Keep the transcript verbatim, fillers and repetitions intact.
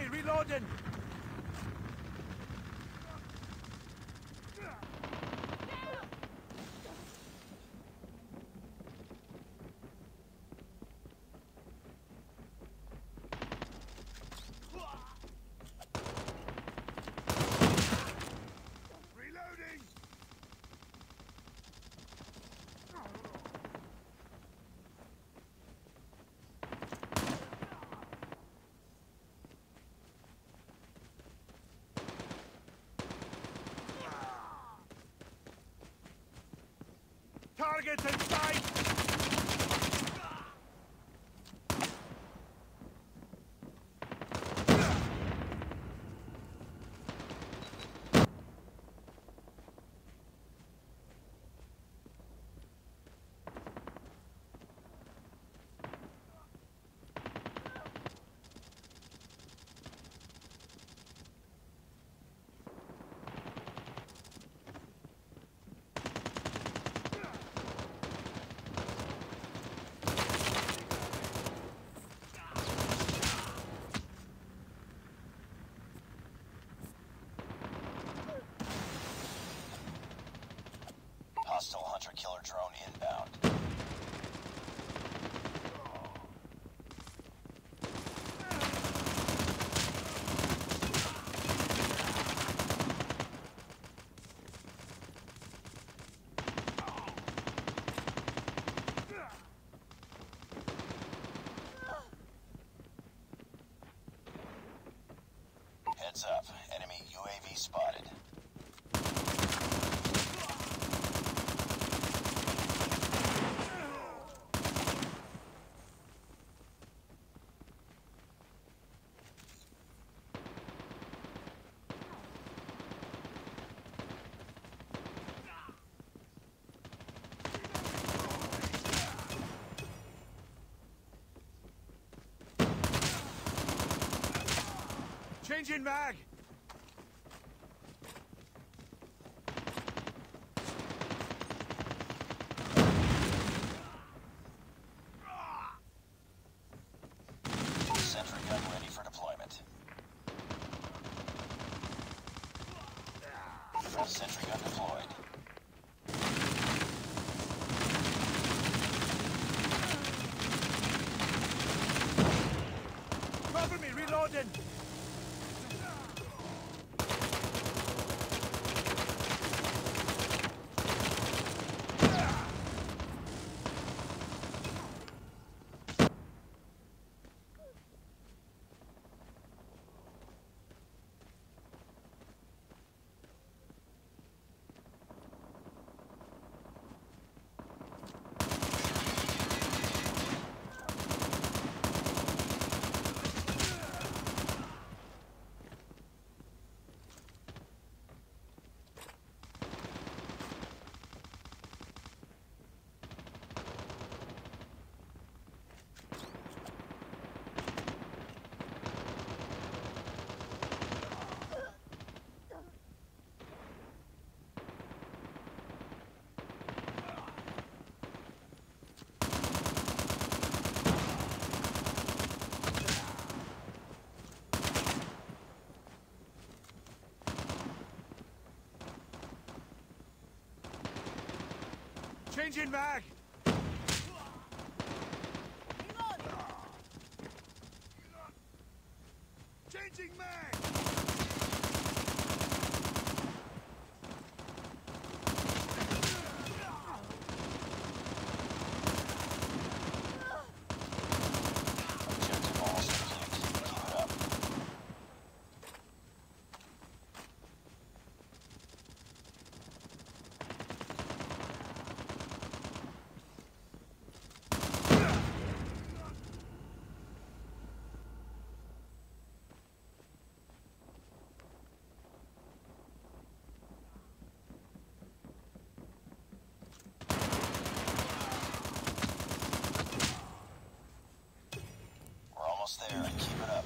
me, reloading! Targets in sight! Hostile hunter-killer drone inbound. Heads up, enemy U A V spotted. Changing mag! Sentry gun ready for deployment. Sentry gun deployed. Cover me, reloading! Changing mag! Changing mag! There and keep it up.